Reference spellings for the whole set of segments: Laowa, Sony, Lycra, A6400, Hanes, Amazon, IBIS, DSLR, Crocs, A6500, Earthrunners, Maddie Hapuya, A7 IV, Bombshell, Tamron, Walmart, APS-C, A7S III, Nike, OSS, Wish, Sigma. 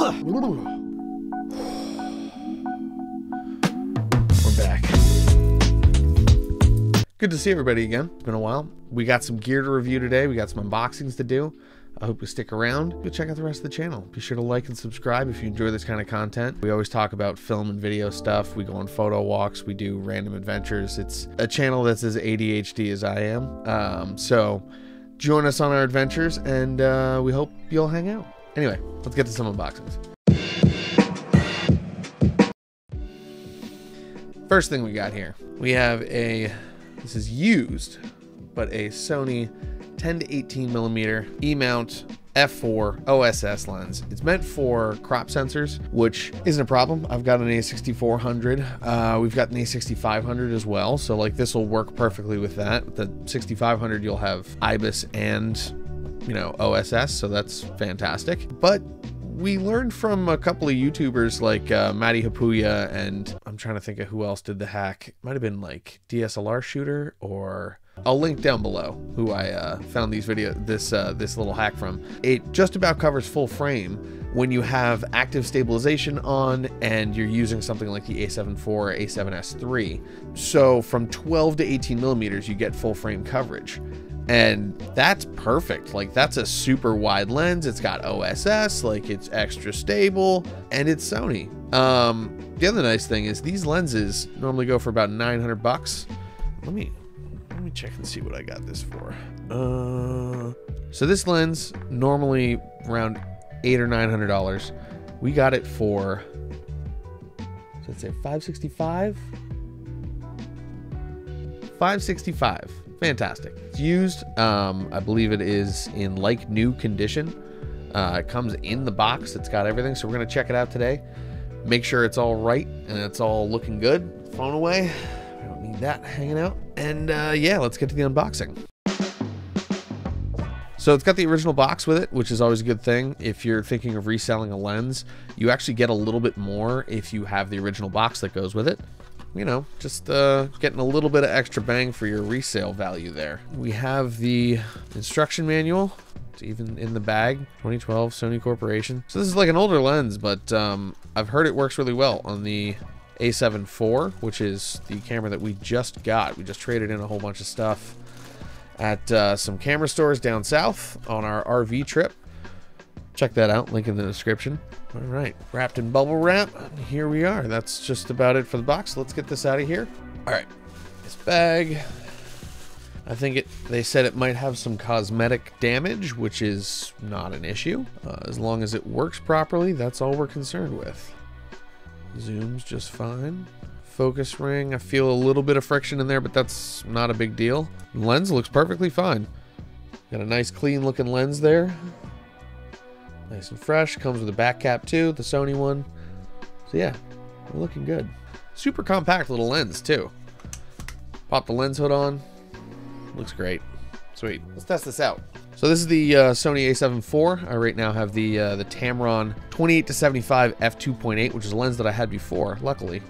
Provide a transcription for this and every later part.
We're back. Good to see everybody again. It's been a while. We got some gear to review today. We got some unboxings to do. I hope you stick around. Go check out the rest of the channel. Be sure to like and subscribe if you enjoy this kind of content. We always talk about film and video stuff. We go on photo walks. We do random adventures. It's a channel that's as ADHD as I am. So join us on our adventures, and we hope you'll hang out. Anyway, let's get to some unboxings. First thing we got here, we have a, this is used, but a Sony 10 to 18 millimeter E-mount f4 OSS lens. It's meant for crop sensors, which isn't a problem. I've got an A6400. We've got an A6500 as well. So like this will work perfectly with that. The 6500, you'll have IBIS and, you know, OSS. So that's fantastic. But we learned from a couple of YouTubers like Maddie Hapuya, and I'm trying to think of who else did the hack. It might've been like DSLR shooter, or I'll link down below who I found these this little hack from. It just about covers full frame when you have active stabilization on and you're using something like the A7 IV or A7S III. So from 12 to 18 millimeters, you get full frame coverage. And that's perfect. Like that's a super wide lens. It's got OSS, like it's extra stable, and it's Sony. The other nice thing is these lenses normally go for about 900 bucks. Let me check and see what I got this for. So this lens normally around $800 or $900. We got it for, let's say, $565. $565. Fantastic. It's used. I believe it is in like new condition. It comes in the box. It's got everything. So we're gonna check it out today. Make sure it's all right and it's all looking good. Phone away. I don't need that hanging out. And yeah, let's get to the unboxing. So it's got the original box with it, which is always a good thing. If you're thinking of reselling a lens, you actually get a little bit more if you have the original box that goes with it. You know, just getting a little bit of extra bang for your resale value there. We have the instruction manual. It's even in the bag. 2012 Sony Corporation. So this is like an older lens, but I've heard it works really well on the A7 IV, which is the camera that we just got. We just traded in a whole bunch of stuff at some camera stores down south on our RV trip. Check that out, link in the description. All right, wrapped in bubble wrap. Here we are. That's just about it for the box. Let's get this out of here. All right, this bag. I think they said it might have some cosmetic damage, which is not an issue. As long as it works properly, that's all we're concerned with. Zooms just fine. Focus ring, I feel a little bit of friction in there, but that's not a big deal. Lens looks perfectly fine. Got a nice clean looking lens there. Nice and fresh. Comes with a back cap too, the Sony one. So yeah, we're looking good. Super compact little lens too. Pop the lens hood on. Looks great. Sweet. Let's test this out. So this is the Sony A7 IV. I right now have the Tamron 28-75 f2.8, which is a lens that I had before, luckily,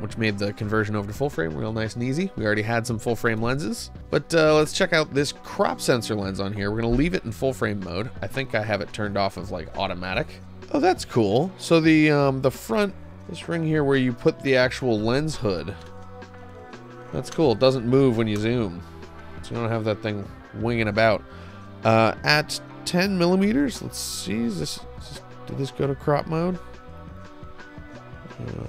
which made the conversion over to full frame real nice and easy. We already had some full frame lenses, but let's check out this crop sensor lens on here. We're gonna leave it in full frame mode. I think I have it turned off of like automatic. Oh, that's cool. So the front, this ring here where you put the actual lens hood, that's cool. It doesn't move when you zoom. So you don't have that thing winging about. At 10 millimeters, let's see, did this go to crop mode?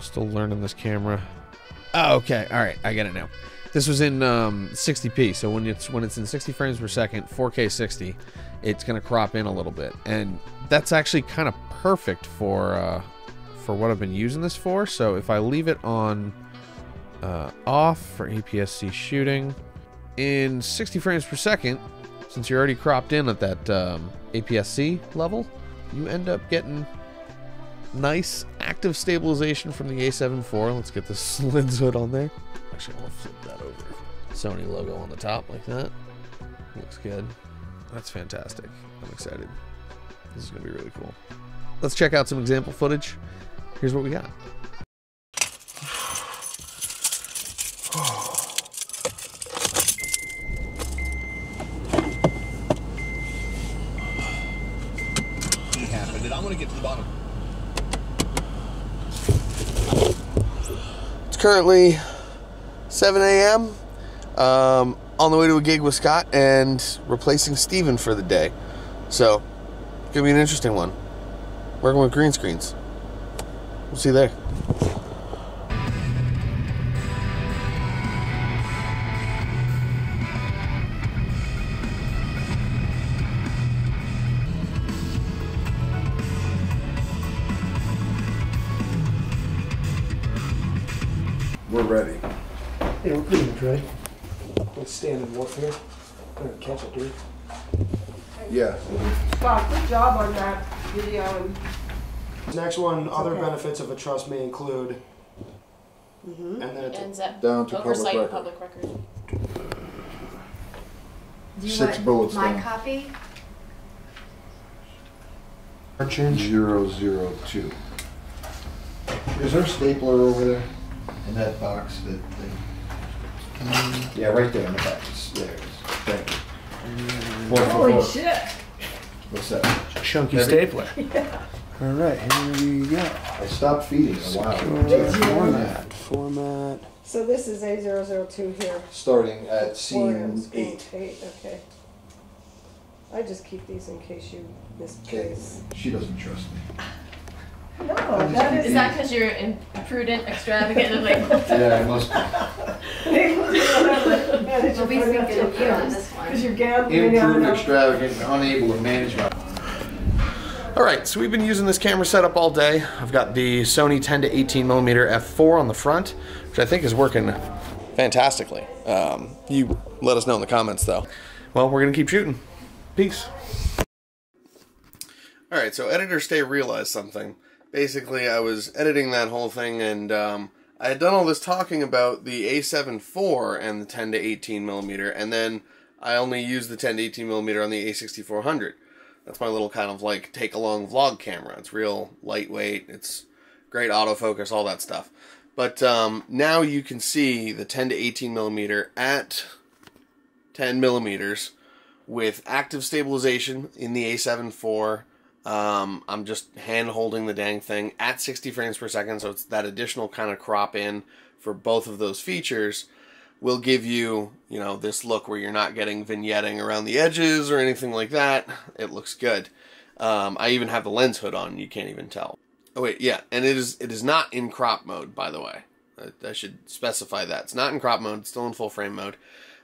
Still learning this camera. Oh, okay, all right, I get it now. This was in 60p, so when it's in 60 frames per second, 4K 60, it's gonna crop in a little bit, and that's actually kind of perfect for what I've been using this for. So if I leave it on off for APS-C shooting, in 60 frames per second, since you're already cropped in at that APS-C level, you end up getting nice active stabilization from the A7 IV. Let's get this lens hood on there. Actually, I'll flip that over. Sony logo on the top like that. Looks good. That's fantastic. I'm excited. This is gonna be really cool. Let's check out some example footage. Here's what we got. Happened, and I'm gonna get to the bottom. currently 7 a.m. On the way to a gig with Scott and replacing Steven for the day. So, it's going to be an interesting one. Working with green screens. We'll see you there. We're ready. Hey, we're pretty much ready. Let's stand and warp here. I'm going to catch it, dude. Yeah. Wow, good job on that video. Next one, other benefits of a trust may include. Mm-hmm. And then it ends up down to oversight and public record. Do you Six want bullets my down. Copy? Change 002. Is there a stapler over there in that box that thing? Yeah, right there in the back. There it is. Thank you. Holy shit. What's that? Chunky stapler. Yeah. All right, here we go. I stopped feeding a while ago. Format. So this is A002 here. Starting at scene 8. 8, okay. I just keep these in case you misplace. She doesn't trust me. No, that is not because you're imprudent, extravagant, and like... Yeah, I must be. We'll be thinking of you on this one. Because you're gathering imprudent, extravagant, and unable to manage my... Alright, so we've been using this camera setup all day. I've got the Sony 10 to 18mm f4 on the front, which I think is working fantastically. You let us know in the comments though. Well, we're gonna keep shooting. Peace. Alright, so editor stay realized something. Basically, I was editing that whole thing and I had done all this talking about the A7 IV and the 10 to 18mm, and then I only used the 10 to 18mm on the A6400. That's my little kind of like take along vlog camera. It's real lightweight, it's great autofocus, all that stuff. But now you can see the 10 to 18mm at 10mm with active stabilization in the A7 IV. I'm just hand holding the dang thing at 60 frames per second, so it's that additional kind of crop in for both of those features will give you, you know, this look where you're not getting vignetting around the edges or anything like that. It looks good. I even have the lens hood on, you can't even tell. Oh wait, yeah, and it is not in crop mode, by the way. I should specify that. It's not in crop mode, it's still in full frame mode.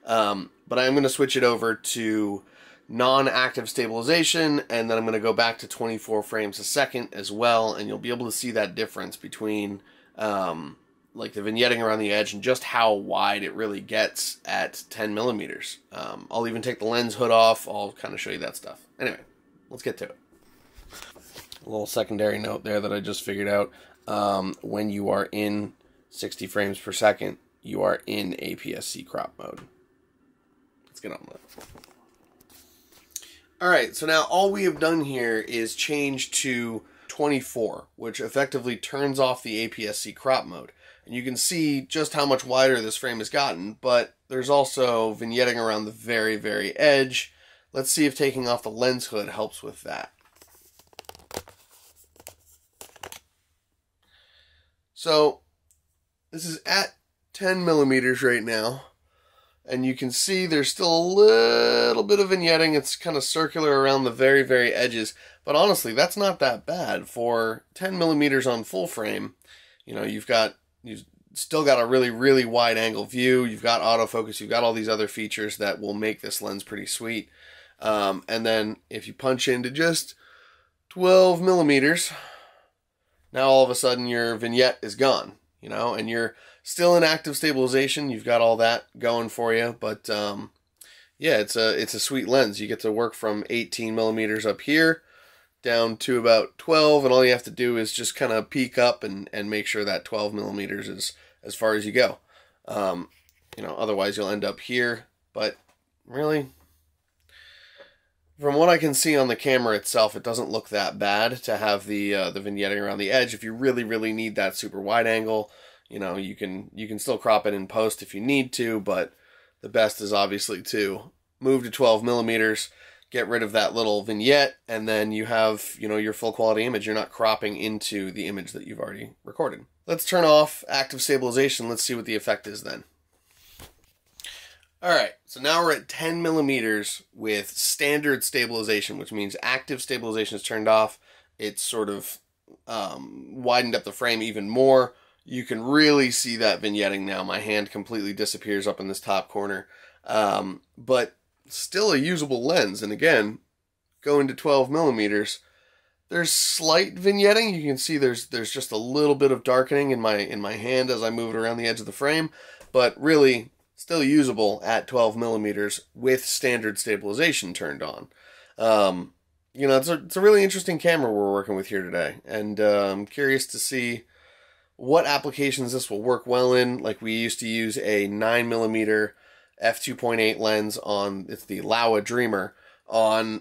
But I'm gonna switch it over to non-active stabilization, and then I'm gonna go back to 24 frames a second as well, and you'll be able to see that difference between like the vignetting around the edge and just how wide it really gets at 10mm. I'll even take the lens hood off. I'll kind of show you that stuff. Anyway, let's get to it. A little secondary note there that I just figured out. When you are in 60 frames per second, you are in APS-C crop mode. Let's get on with it. All right, so now all we have done here is change to 24, which effectively turns off the APS-C crop mode. And you can see just how much wider this frame has gotten, but there's also vignetting around the very, very edge. Let's see if taking off the lens hood helps with that. So this is at 10mm right now, and you can see there's still a little bit of vignetting. It's kind of circular around the very, very edges, but honestly, that's not that bad for 10mm on full frame. You know, you've still got a really, really wide angle view. You've got autofocus. You've got all these other features that will make this lens pretty sweet. And then if you punch into just 12mm, now all of a sudden your vignette is gone, you know, and you're still in active stabilization. You've got all that going for you, but yeah, it's a sweet lens. You get to work from 18mm up here down to about 12, and all you have to do is just kind of peek up and make sure that 12mm is as far as you go. You know, otherwise you'll end up here, but really, from what I can see on the camera itself, it doesn't look that bad to have the vignetting around the edge. If you really, really need that super wide angle, you know, you can still crop it in post if you need to, but the best is obviously to move to 12mm, get rid of that little vignette, and then you have, you know, your full quality image. You're not cropping into the image that you've already recorded. Let's turn off active stabilization. Let's see what the effect is then. All right, so now we're at 10 millimeters with standard stabilization, which means active stabilization is turned off. It's sort of widened up the frame even more. You can really see that vignetting now. My hand completely disappears up in this top corner, but still a usable lens. And again, going to 12 millimeters, there's slight vignetting. You can see there's just a little bit of darkening in my hand as I move it around the edge of the frame, but really still usable at 12 millimeters with standard stabilization turned on. You know, it's a really interesting camera we're working with here today, and I'm curious to see what applications this will work well in. Like, we used to use a 9mm f2.8 lens on, it's the Laowa Dreamer on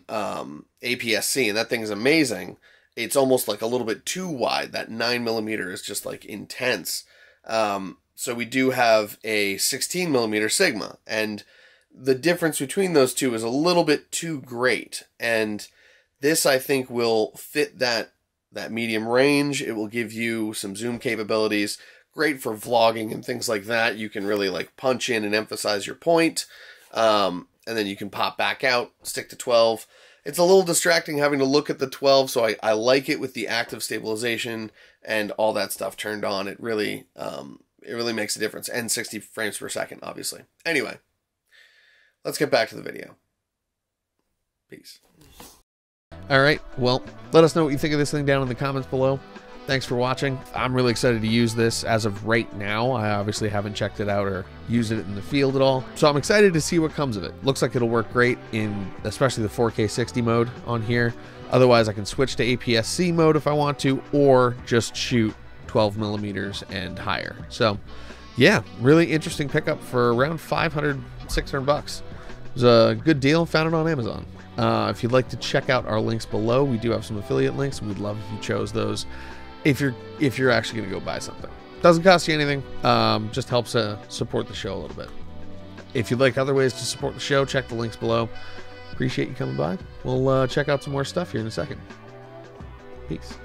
APS-C, and that thing is amazing. It's almost like a little bit too wide. That 9mm is just like intense. So we do have a 16mm Sigma, and the difference between those two is a little bit too great. And this, I think, will fit that medium range. It will give you some zoom capabilities. Great for vlogging and things like that. You can really like punch in and emphasize your point, and then you can pop back out, stick to 12. It's a little distracting having to look at the 12, so I like it with the active stabilization and all that stuff turned on. It really makes a difference. And 60 frames per second, obviously. Anyway, let's get back to the video. Peace. All right, well, let us know what you think of this thing down in the comments below. Thanks for watching. I'm really excited to use this as of right now. I obviously haven't checked it out or used it in the field at all, so I'm excited to see what comes of it. Looks like it'll work great in especially the 4K 60 mode on here. Otherwise, I can switch to APS-C mode if I want to, or just shoot 12 millimeters and higher. So yeah, really interesting pickup for around 500, 600 bucks. It was a good deal. Found it on Amazon. If you'd like to check out our links below, we do have some affiliate links. We'd love if you chose those if you're actually going to go buy something. Doesn't cost you anything. Just helps support the show a little bit. If you'd like other ways to support the show, check the links below. Appreciate you coming by. We'll check out some more stuff here in a second. Peace.